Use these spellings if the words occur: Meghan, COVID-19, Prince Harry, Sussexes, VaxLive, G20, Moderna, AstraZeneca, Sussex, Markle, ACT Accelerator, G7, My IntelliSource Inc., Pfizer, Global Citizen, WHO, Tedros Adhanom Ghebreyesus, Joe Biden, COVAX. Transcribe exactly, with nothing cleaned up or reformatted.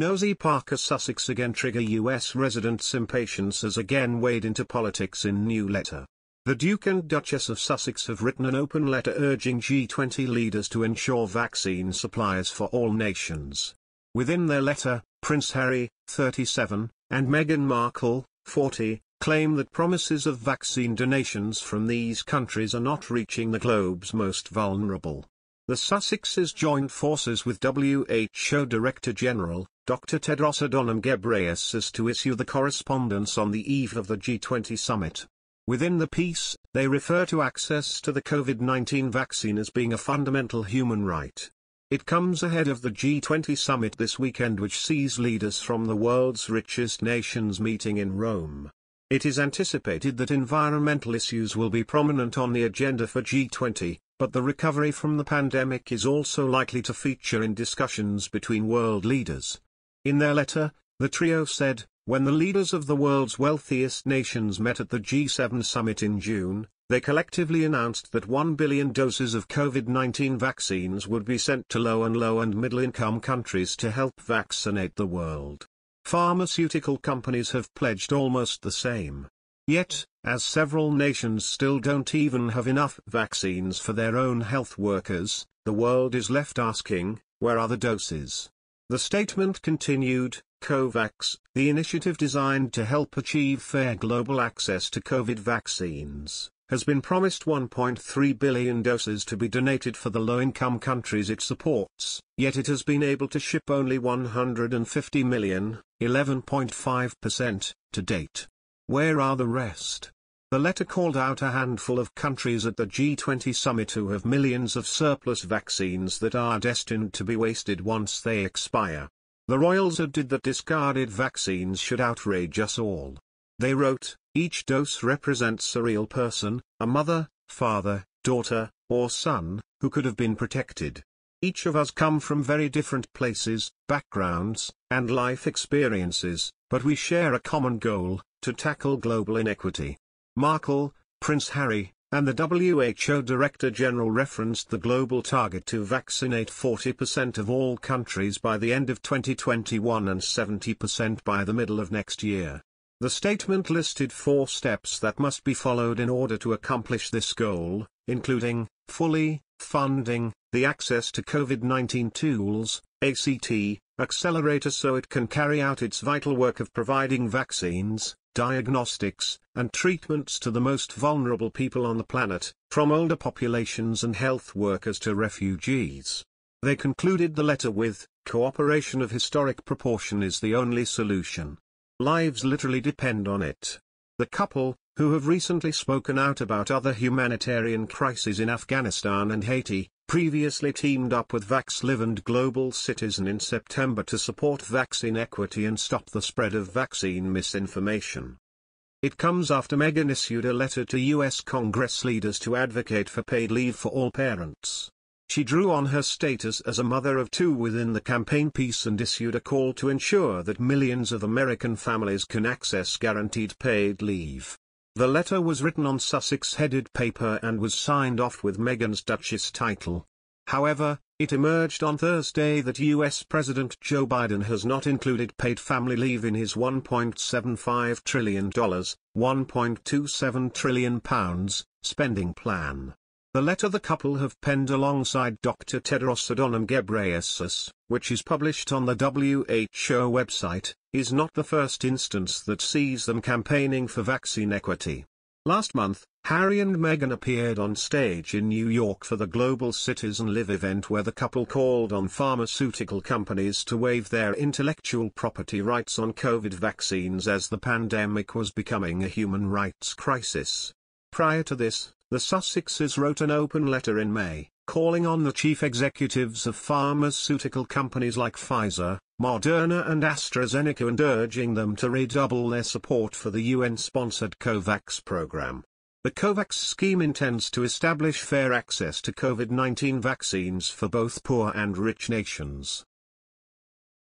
Nosy Parker Sussex again trigger U S residents' impatience as again wade into politics in new letter. The Duke and Duchess of Sussex have written an open letter urging G twenty leaders to ensure vaccine supplies for all nations. Within their letter, Prince Harry, thirty-seven, and Meghan Markle, forty, claim that promises of vaccine donations from these countries are not reaching the globe's most vulnerable. The Sussexes joined forces with W H O Director General, Doctor Tedros Adhanom Ghebreyesus, to issue the correspondence on the eve of the G twenty summit. Within the piece, they refer to access to the COVID nineteen vaccine as being a fundamental human right. It comes ahead of the G twenty summit this weekend, which sees leaders from the world's richest nations meeting in Rome. It is anticipated that environmental issues will be prominent on the agenda for G twenty, but the recovery from the pandemic is also likely to feature in discussions between world leaders. In their letter, the trio said, when the leaders of the world's wealthiest nations met at the G seven summit in June, they collectively announced that one billion doses of COVID nineteen vaccines would be sent to low and low and middle-income countries to help vaccinate the world. Pharmaceutical companies have pledged almost the same. Yet, as several nations still don't even have enough vaccines for their own health workers, the world is left asking, where are the doses? The statement continued, COVAX, the initiative designed to help achieve fair global access to COVID vaccines, has been promised one point three billion doses to be donated for the low-income countries it supports, yet it has been able to ship only one hundred fifty million, eleven point five percent, to date. Where are the rest? The letter called out a handful of countries at the G twenty summit who have millions of surplus vaccines that are destined to be wasted once they expire. The royals added that discarded vaccines should outrage us all. They wrote, each dose represents a real person, a mother, father, daughter, or son, who could have been protected. Each of us come from very different places, backgrounds, and life experiences, but we share a common goal, to tackle global inequity. Markle, Prince Harry, and the W H O Director General referenced the global target to vaccinate forty percent of all countries by the end of twenty twenty-one and seventy percent by the middle of next year. The statement listed four steps that must be followed in order to accomplish this goal, including, fully funding the access to COVID nineteen tools, A C T, accelerator so it can carry out its vital work of providing vaccines, diagnostics, and treatments to the most vulnerable people on the planet, from older populations and health workers to refugees. They concluded the letter with, cooperation of historic proportion is the only solution. Lives literally depend on it. The couple, who have recently spoken out about other humanitarian crises in Afghanistan and Haiti, previously teamed up with VaxLive and Global Citizen in September to support vaccine equity and stop the spread of vaccine misinformation. It comes after Meghan issued a letter to U S Congress leaders to advocate for paid leave for all parents. She drew on her status as a mother of two within the campaign piece and issued a call to ensure that millions of American families can access guaranteed paid leave. The letter was written on Sussex-headed paper and was signed off with Meghan's Duchess title. However, it emerged on Thursday that U S President Joe Biden has not included paid family leave in his one point seven five trillion dollars, one point two seven trillion pounds, spending plan. The letter the couple have penned alongside Doctor Tedros Adhanom Ghebreyesus, which is published on the W H O website, is not the first instance that sees them campaigning for vaccine equity. Last month, Harry and Meghan appeared on stage in New York for the Global Citizen Live event where the couple called on pharmaceutical companies to waive their intellectual property rights on COVID vaccines as the pandemic was becoming a human rights crisis. Prior to this, the Sussexes wrote an open letter in May, calling on the chief executives of pharmaceutical companies like Pfizer, Moderna and AstraZeneca and urging them to redouble their support for the U N-sponsored COVAX program. The COVAX scheme intends to establish fair access to COVID nineteen vaccines for both poor and rich nations.